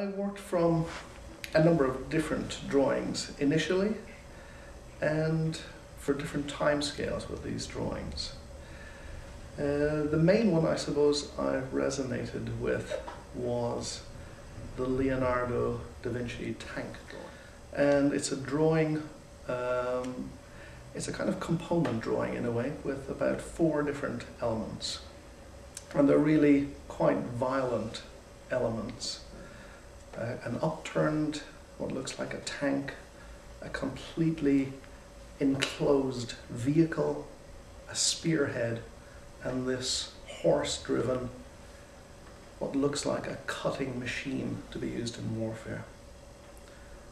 I worked from a number of different drawings initially and for different time scales with these drawings. The main one I suppose I resonated with was the Leonardo da Vinci tank drawing. And it's a drawing, it's a kind of component drawing in a way, with about four different elements. And they're really quite violent elements. An upturned, what looks like a tank, a completely enclosed vehicle, a spearhead, and this horse-driven, what looks like a cutting machine to be used in warfare.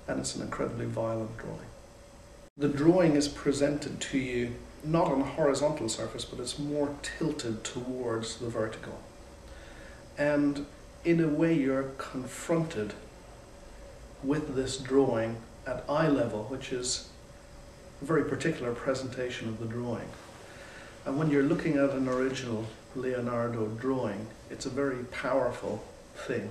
And it's an incredibly violent drawing. The drawing is presented to you not on a horizontal surface, but it's more tilted towards the vertical. And in a way you're confronted with this drawing at eye level, which is a very particular presentation of the drawing. And when you're looking at an original Leonardo drawing, it's a very powerful thing.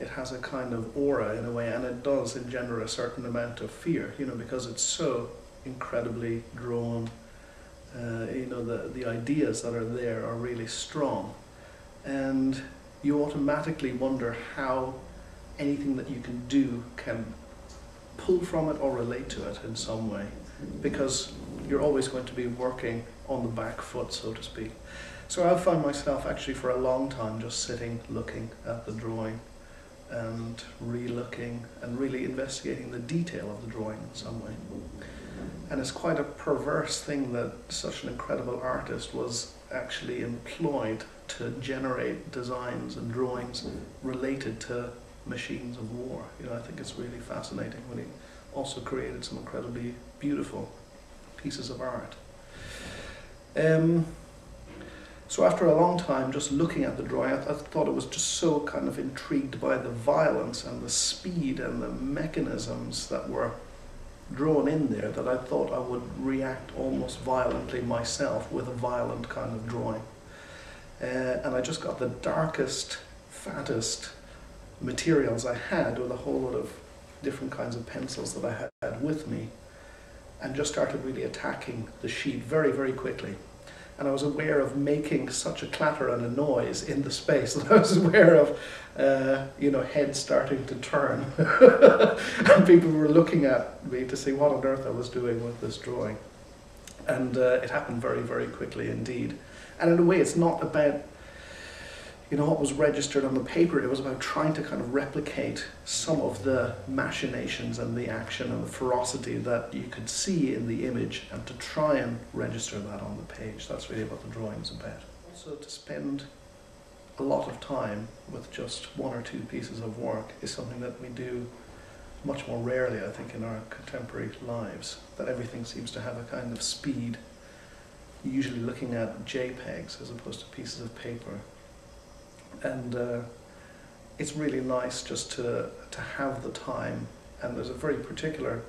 It has a kind of aura in a way, and it does engender a certain amount of fear, you know, because it's so incredibly drawn. You know, the ideas that are there are really strong, and you automatically wonder how anything that you can do can pull from it or relate to it in some way, because you're always going to be working on the back foot, so to speak. So I found myself actually for a long time just sitting, looking at the drawing and re-looking and really investigating the detail of the drawing in some way. And it's quite a perverse thing that such an incredible artist was actually employed to generate designs and drawings related to machines of war. You know, I think it's really fascinating when he also created some incredibly beautiful pieces of art. So after a long time just looking at the drawing, I thought it was just so kind of intrigued by the violence and the speed and the mechanisms that were drawn in there that I thought I would react almost violently myself with a violent kind of drawing. And I just got the darkest, fattest materials I had with a whole lot of different kinds of pencils that I had with me, and just started really attacking the sheet very, very quickly. And I was aware of making such a clatter and a noise in the space that I was aware of, you know, heads starting to turn. And people were looking at me to see what on earth I was doing with this drawing. And it happened very, very quickly indeed. And in a way, it's not about, you know, what was registered on the paper. It was about trying to kind of replicate some of the machinations and the action and the ferocity that you could see in the image, and to try and register that on the page. That's really what the drawing's about. Also, to spend a lot of time with just one or two pieces of work is something that we do much more rarely, I think, in our contemporary lives, that everything seems to have a kind of speed, usually looking at JPEGs as opposed to pieces of paper. And it's really nice just to have the time, and there's a very particular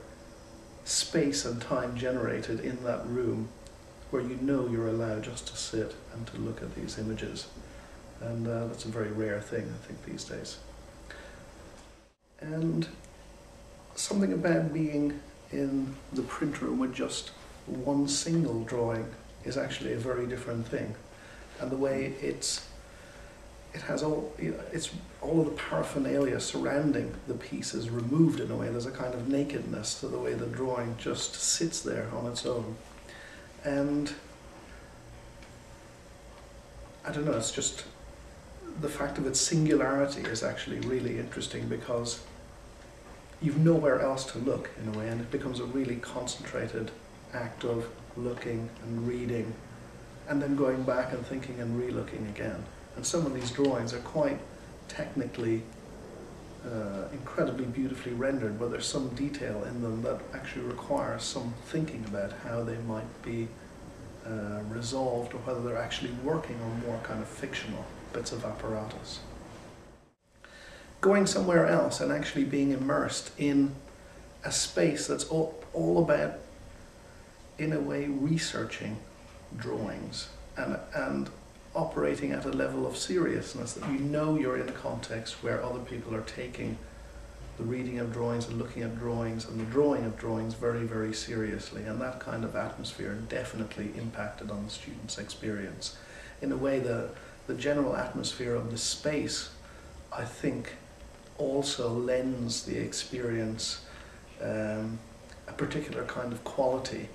space and time generated in that room where you know you're allowed just to sit and to look at these images, and that's a very rare thing, I think, these days. And something about being in the print room with just one single drawing is actually a very different thing, and the way it has all, you know, it's all of the paraphernalia surrounding the piece is removed in a way. There's a kind of nakedness to the way the drawing just sits there on its own. And I don't know, it's just the fact of its singularity is actually really interesting, because you've nowhere else to look in a way, and it becomes a really concentrated act of looking and reading and then going back and thinking and re-looking again. And some of these drawings are quite technically incredibly beautifully rendered, but there's some detail in them that actually requires some thinking about how they might be resolved, or whether they're actually working on more kind of fictional bits of apparatus. Going somewhere else and actually being immersed in a space that's all about, in a way, researching drawings and operating at a level of seriousness that you know you're in a context where other people are taking the reading of drawings and looking at drawings and the drawing of drawings very, very seriously. And that kind of atmosphere definitely impacted on the students' experience. In a way, the general atmosphere of the space, I think, also lends the experience a particular kind of quality.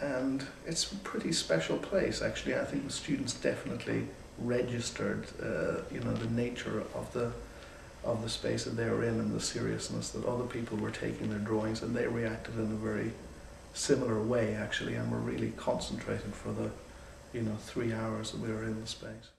And it's a pretty special place, actually. I think the students definitely registered you know, the nature of the space that they were in and the seriousness that other people were taking their drawings, and they reacted in a very similar way, actually, and were really concentrated for the 3 hours that we were in the space.